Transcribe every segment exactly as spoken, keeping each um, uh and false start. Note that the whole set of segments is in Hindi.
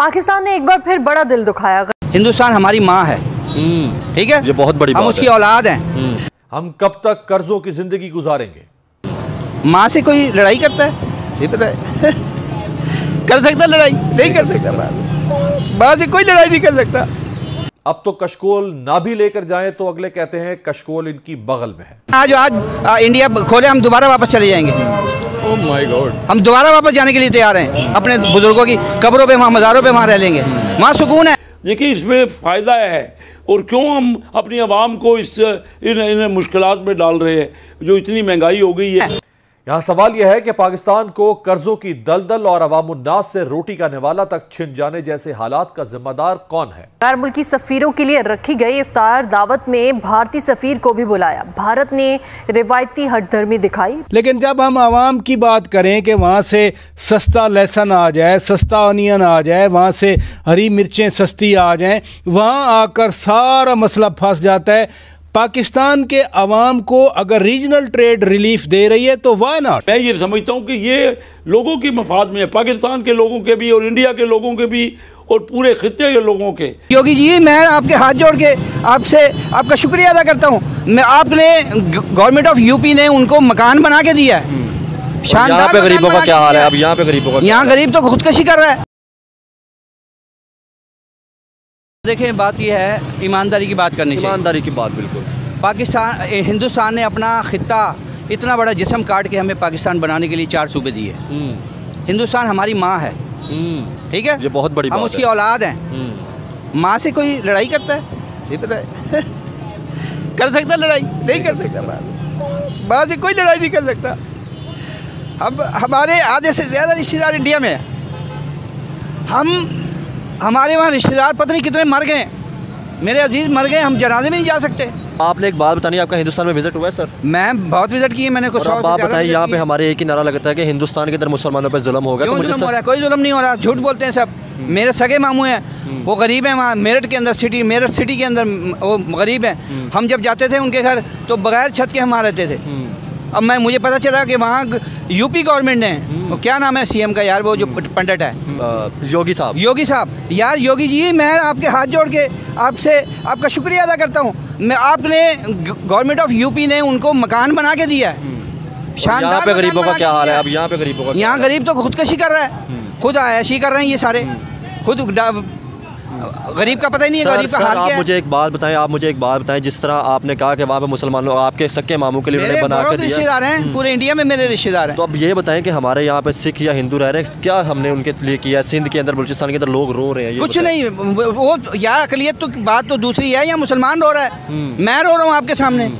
पाकिस्तान ने एक बार फिर बड़ा दिल दुखाया। हिंदुस्तान हमारी माँ है, ठीक है, ये बहुत बड़ी हम उसकी औलाद हैं। हम कब तक कर्जों की जिंदगी गुजारेंगे? माँ से कोई लड़ाई करता है? ये पता है कर सकता लड़ाई? नहीं कर सकता। माँ से कोई लड़ाई नहीं कर सकता। अब तो कशकोल ना भी लेकर जाएं तो अगले कहते हैं कशकोल इनकी बगल में है। आज आज आ, इंडिया खोले हम दोबारा वापस चले जाएंगे। ओह माय गॉड, हम दोबारा वापस जाने के लिए तैयार हैं। अपने बुजुर्गों की कब्रों पे वहाँ, मज़ारों पे वहाँ रह लेंगे, वहाँ सुकून है। देखिए इसमें फ़ायदा है, और क्यों हम अपनी आवाम को इस इन इन मुश्किलात में डाल रहे हैं जो इतनी महंगाई हो गई है। यहाँ सवाल यह है कि पाकिस्तान को कर्जों की दलदल और अवामुन्नास से रोटी का निवाला तक छिन जाने जैसे हालात का जिम्मेदार कौन है? गैर मुल्की सफीरों के लिए रखी गई इफ्तार दावत में भारतीय सफीर को भी बुलाया। भारत ने रिवायती हठधर्मी दिखाई। लेकिन जब हम आवाम की बात करें कि वहाँ से सस्ता लहसुन आ जाए, सस्ता अनियन आ जाए, वहाँ से हरी मिर्चें सस्ती आ जाएं, वहाँ आकर सारा मसला फंस जाता है। पाकिस्तान के अवाम को अगर रीजनल ट्रेड रिलीफ दे रही है तो वाई नॉट। मैं ये समझता हूँ कि ये लोगों के मफाद में है, पाकिस्तान के लोगों के भी और इंडिया के लोगों के भी और पूरे खित्ते के लोगों के। योगी जी, मैं आपके हाथ जोड़ के आपसे आपका शुक्रिया अदा करता हूँ। मैं आपने गवर्नमेंट ऑफ यूपी ने उनको मकान बना के दिया है। यहाँ पे गरीबों का क्या हाल है? अब यहाँ पे गरीबों का, यहाँ गरीब तो खुदकशी कर रहा है। देखें, बात यह है, ईमानदारी की बात करनी चाहिए। ईमानदारी की बात, बिल्कुल। पाकिस्तान, हिंदुस्तान ने अपना खित्ता इतना बड़ा जिस्म काट के हमें पाकिस्तान बनाने के लिए चार सूबे दिए। हिंदुस्तान हमारी माँ है, ठीक है, ये बहुत बड़ी, हम उसकी औलाद हैं। माँ से कोई लड़ाई करता है? ये पता है कर सकता लड़ाई? नहीं कर सकता। माँ से कोई लड़ाई नहीं कर सकता। हम, हमारे आधे से ज़्यादा रिश्तेदार इंडिया में हैं। हम हमारे वहाँ रिश्तेदार पता नहीं कितने मर गए, मेरे अजीज़ मर गए, हम जनाजे में नहीं जा सकते। आपने एक बात बतानी, आपका हिंदुस्तान में विजिट हुआ है? सर, मैं बहुत विजिट की है मैंने। कुछ आप बताएं, यहाँ पे हमारे एक ही नारा लगता है कि हिंदुस्तान के अंदर मुसलमानों पे जुल्म होगा, तो मुझे जुल्म हो रहा है? कोई जुल्म नहीं हो रहा, झूठ बोलते हैं सब। मेरे सगे मामू हैं, वो गरीब हैं, वहाँ मेरठ के अंदर सिटी मेरठ सिटी के अंदर वो गरीब हैं। हम जब जाते थे उनके घर तो बगैर छत के हम वहाँ रहते थे। अब मैं मुझे पता चला कि वहाँ यूपी गवर्नमेंट ने, वो क्या नाम है सीएम का यार, वो जो पंडित है, योगी साहब। योगी साहब, यार योगी जी, मैं आपके हाथ जोड़ के आपसे आपका शुक्रिया अदा करता हूँ। मैं आपने गवर्नमेंट ऑफ यूपी ने उनको मकान बना के दिया है। यहाँ पे गरीबों का क्या हाल है? अब यहाँ पे गरीबों का, यहाँ गरीब तो खुदकशी कर रहा है, खुद आयाशी कर रहे हैं ये सारे, खुद गरीब का पता ही नहीं है गरीब का हाल क्या है। आप मुझे एक बात बताएं, आप मुझे एक बात बताएं, जिस तरह आपने कहा कि वहाँ पे मुसलमानों, आपके सक्के मामू के लिए उन्होंने बना के दिया। रिश्तेदार हैं पूरे इंडिया में, मेरे रिश्तेदार हैं। तो अब ये बताएं कि हमारे यहाँ पे सिख या हिंदू रह रहे हैं, क्या हमने उनके लिए किया? सिंध के अंदर, बलूचिस्तान के अंदर लोग रो रहे हैं। कुछ नहीं, वो यार अकलियत तो बात तो दूसरी है। यहाँ मुसलमान रो रहा है, मैं रो रहा हूँ आपके सामने,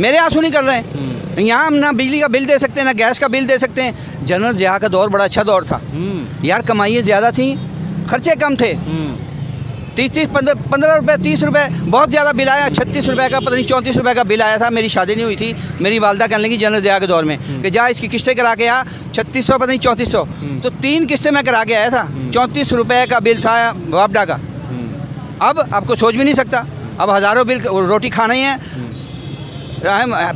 मेरे आंसू नहीं कर रहे हैं। यहाँ हम ना बिजली का बिल दे सकते हैं, ना गैस का बिल दे सकते हैं। जनरल जिया का दौर बड़ा अच्छा दौर था यार, कमाइयाँ ज़्यादा थी, खर्चे कम थे। तीस तीस पंद्रह पंद्रह रुपये तीस रुपये बहुत ज़्यादा बिल आया, छत्तीस रुपये का, पता नहीं चौंतीस रुपये का बिल आया था। मेरी शादी नहीं हुई थी, मेरी वालदा कहने लगी जनरल ज़िया के दौर में कि जा इसकी किस्तें करा के आ, छत्तीस सौ पता नहीं चौंतीस सौ तो तीन किस्तें मैं करा के आया था। चौंतीस रुपये का बिल था वापडा का। अब आपको सोच भी नहीं सकता, अब हज़ारों बिल, रोटी खाना ही है,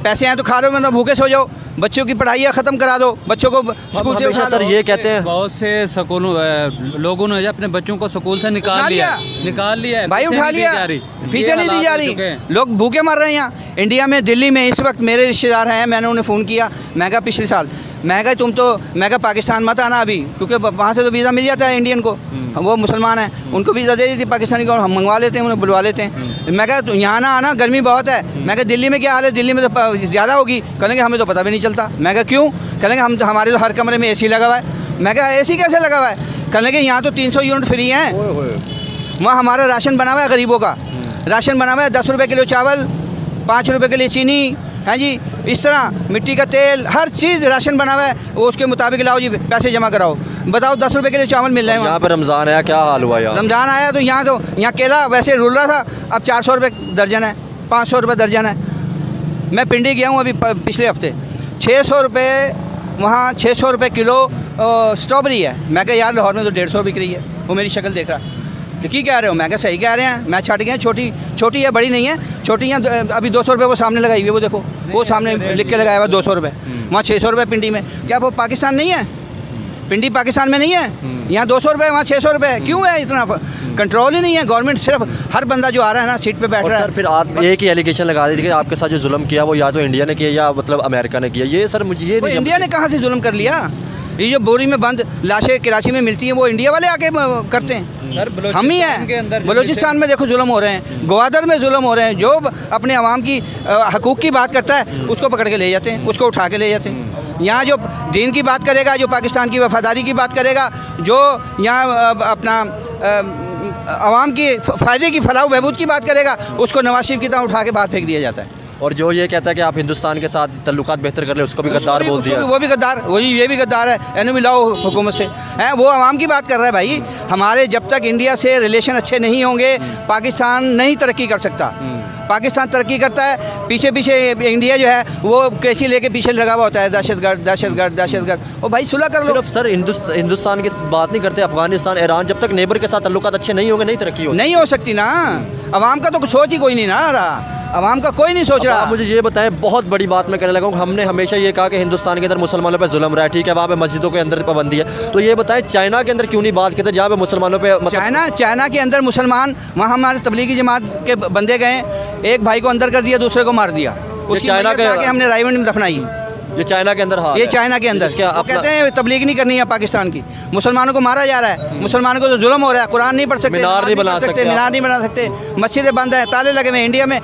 पैसे हैं तो खा लो, मतलब भूखे सो जाओ, बच्चों की पढ़ाई ख़त्म करा दो, बच्चों को स्कूल से उठा। सर ये कहते हैं बहुत से स्कूलों लोगों ने अपने बच्चों को स्कूल से निकाल लिया, निकाल लिया भाई, उठा लिया, फीस नहीं दी जा रही, लोग भूखे मर रहे हैं। यहाँ इंडिया में, दिल्ली में इस वक्त मेरे रिश्तेदार हैं, मैंने उन्हें फ़ोन किया, मैं कहा पिछले साल, मैं कहा तुम तो, मैं कहा पाकिस्तान मत आना अभी, क्योंकि वहाँ से तो वीज़ा मिल जाता है इंडियन को, वो मुसलमान हैं, उनको वीज़ा दे देती पाकिस्तानी को, हम मंगवा लेते हैं, उन्हें बुलवा लेते हैं। मैं कहा यहाँ ना आना, गर्मी बहुत है। मैं कहा दिल्ली में क्या हाल है, दिल्ली में तो ज़्यादा होगी। कहेंगे हमें तो पता भी नहीं चलता। मैं कहा क्यों? कहेंगे हम, हमारे तो हर कमरे में ए सी लगा हुआ है। मैं कहा ए सी कैसे लगा हुआ है? कहेंगे यहाँ तो तीन सौ यूनिट फ्री हैं, वहाँ हमारा राशन बना हुआ है, गरीबों का राशन बना हुआ है, दस रुपये किलो चावल, पाँच रुपये के लिए चीनी है जी, इस तरह मिट्टी का तेल, हर चीज़ राशन बना हुआ है, वो उसके मुताबिक लाओ जी, पैसे जमा कराओ। बताओ दस रुपये के लिए चावल मिल रहे हैं। यहाँ पर रमज़ान आया, क्या हाल हुआ यार, रमज़ान आया तो यहाँ तो यहाँ केला वैसे रुल रहा था, अब चार सौ रुपये दर्जन है, पाँच सौ रुपये दर्जन है। मैं पिंडी गया हूँ अभी पिछले हफ्ते, छः सौ रुपये वहाँ छः सौ रुपये किलो स्ट्रॉबेरी है। मैं कहा यार लाहौर में तो डेढ़ सौ बिक रही है। वो मेरी शक्ल देख रहा है कि कह रहे हो? मैं क्या सही कह रहे हैं, मैं छाट गया, छोटी छोटी है, बड़ी नहीं है, छोटी है। अभी दो सौ रुपये वो सामने लगाई हुई है, वो देखो, वो सामने लिख के लगाया हुआ दो सौ रुपये, वहाँ छः सौ रुपये पिंडी में। क्या वो पाकिस्तान नहीं है? पिंडी पाकिस्तान में नहीं है, यहाँ दो सौ रुपये, वहाँ छः सौ रुपये, क्यों है इतना? कंट्रोल ही नहीं है। गवर्नमेंट सिर्फ हर बंदा जो आ रहा है ना सीट पे बैठ रहा है। फिर आप एक ही एलिगेशन लगा दी कि आपके साथ जो जुल्म किया वो या तो इंडिया ने किया या मतलब अमेरिका ने किया। ये सर मुझे ये नहीं, इंडिया ने कहाँ से जुल्म कर लिया? ये जो बोरी में बंद लाशें कराची में मिलती हैं वो इंडिया वाले आके करते हैं, हम ही हैं। बलूचिस्तान में देखो जुल्म हो रहे हैं, ग्वादर में जुल्म हो रहे हैं। जो अपने आवाम की हकूक़ की बात करता है उसको पकड़ के ले जाते हैं, उसको उठा के ले जाते हैं। यहाँ जो दीन की बात करेगा, जो पाकिस्तान की वफादारी की बात करेगा, जो यहाँ अपना आवाम की फ़ायदे की फलाह बहबूद की बात करेगा, उसको नवाज शरीफ की तरह उठा के बाहर फेंक दिया जाता है। और जो ये कहता है कि आप हिंदुस्तान के साथ तल्लुकात बेहतर कर ले, उसको भी गद्दार बोल दिया। वो भी गद्दार, वही ये भी गद्दार है। एन एम लाओ हुकूमत से हैं, वो आवाम की बात कर रहा है। भाई हमारे जब तक इंडिया से रिलेशन अच्छे नहीं होंगे पाकिस्तान नहीं तरक्की कर सकता। पाकिस्तान तरक्की करता है, पीछे पीछे इंडिया जो है वो कैची लेके पीछे लगा हुआ होता है, दहशतगर्द दहशतगर्द दहशतगर्द। और भाई सुलह कर लो। सिर्फ सर हिंदुस्तान की बात नहीं करते, अफगानिस्तान, ईरान, जब तक नेबर के साथ ताल्लुकात अच्छे नहीं होंगे नहीं तरक्की हो नहीं हो सकती ना। आवाम का तो सोच ही कोई नहीं ना रहा, आवाम का कोई नहीं सोच रहा। आप मुझे ये बताएं, बहुत बड़ी बात मैं कहने लगा हूँ। हमने हमेशा ये कहा कि हिंदुस्तान के अंदर मुसलमानों पे जुल्म रहा है, ठीक है, वहाँ पे मस्जिदों के अंदर पाबंदी है, तो ये बताएं चाइना के अंदर क्यों नहीं बात करते जहाँ पे मुसलमानों पे मतलब... चाइना चाइना के अंदर मुसलमान, वहाँ हमारे तबलीगी जमात के बंदे गए, एक भाई को अंदर कर दिया, दूसरे को मार दिया, चाइना के हमने रायवन में दफनाई। ये चाइना के अंदर, हाँ ये चाइना के अंदर क्या कहते हैं तबलीग नहीं करनी है पाकिस्तान की। मुसलमानों को मारा जा रहा है, मुसलमानों को तो जुल्म हो रहा है, कुरान नहीं पढ़ सकते, मीनार नहीं बना सकते, मीनार नहीं बना सकते, मस्जिदें बंद हैं, ताले लगे हुए हैं। इंडिया में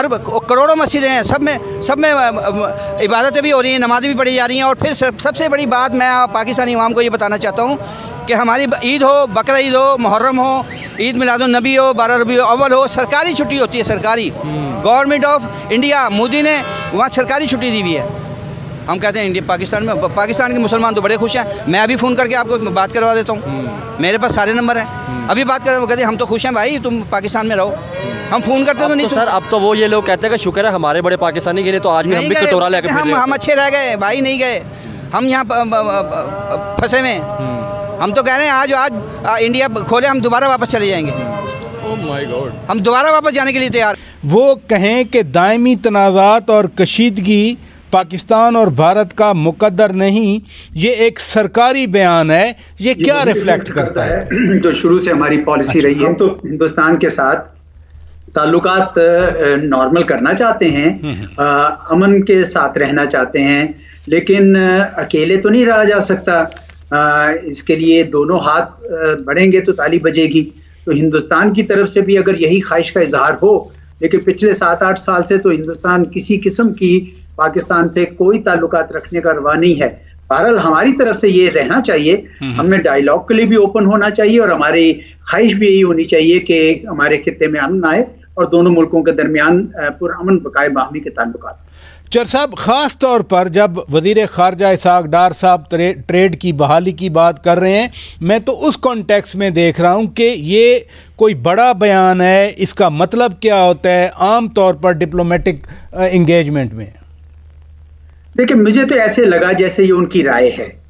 अरब करोड़ों मस्जिदें हैं, सब में सब में इबादतें भी हो रही हैं, नमाज़ें भी पढ़ी जा रही हैं। और फिर सबसे बड़ी बात मैं पाकिस्तानी अवाम को ये बताना चाहता हूँ कि हमारी ईद हो, बकरा ईद हो, मुहर्रम हो, ईद मिलादुन्नबी हो, बारह रबी अव्वल हो, सरकारी छुट्टी होती है। सरकारी गवर्नमेंट ऑफ इंडिया मोदी ने वहाँ सरकारी छुट्टी दी हुई है। हम कहते हैं इंडिया पाकिस्तान में, पाकिस्तान के मुसलमान तो बड़े खुश हैं। मैं अभी फ़ोन करके आपको बात करवा देता हूँ, मेरे पास सारे नंबर हैं, अभी बात करें। वो कहते हैं हम तो खुश हैं भाई, तुम पाकिस्तान में रहो। हम फ़ोन करते हैं तो नहीं। तो सर अब तो वो ये लोग कहते हैं कि शुक्र है हमारे बड़े पाकिस्तानी गए, तो आज भी हम भी कटोरा लेकर हम हम अच्छे रह गए भाई, नहीं गए हम यहाँ फंसे हुए। हम तो कह रहे हैं आज आज इंडिया खोले हम दोबारा वापस चले जाएँगे। ओह माय गॉड, हम दोबारा वापस जाने के लिए तैयार। वो कहें कि दायमी तनाज़ात और कशीदगी पाकिस्तान और भारत का मुकद्दर नहीं, ये एक सरकारी बयान है, ये, ये क्या रिफ्लेक्ट करता है? तो शुरू से हमारी पॉलिसी अच्छा। रही है तो हिंदुस्तान के साथ ताल्लुकात नॉर्मल करना चाहते हैं, आ, अमन के साथ रहना चाहते हैं, लेकिन अकेले तो नहीं रहा जा सकता। आ, इसके लिए दोनों हाथ बढ़ेंगे तो ताली बजेगी। तो हिंदुस्तान की तरफ से भी अगर यही ख्वाहिश का इजहार हो, लेकिन पिछले सात आठ साल से तो हिंदुस्तान किसी किस्म की पाकिस्तान से कोई ताल्लुकात रखने का रवा नहीं है। बहरहाल हमारी तरफ से ये रहना चाहिए, हमें डायलॉग के लिए भी ओपन होना चाहिए और हमारी ख्वाहिश भी यही होनी चाहिए कि हमारे खित्ते में अमन आए और दोनों मुल्कों के दरमियान पुरअमन बकाए बाहमी के ताल्लुकात। चर साहब, ख़ास तौर पर जब वज़ीर ख़ारजा इसहाक़ डार साहब ट्रे, ट्रेड की बहाली की बात कर रहे हैं, मैं तो उस कॉन्टेक्स्ट में देख रहा हूँ कि ये कोई बड़ा बयान है, इसका मतलब क्या होता है आम तौर पर डिप्लोमेटिक इंगेजमेंट में? देखिए मुझे तो ऐसे लगा जैसे ये उनकी राय है।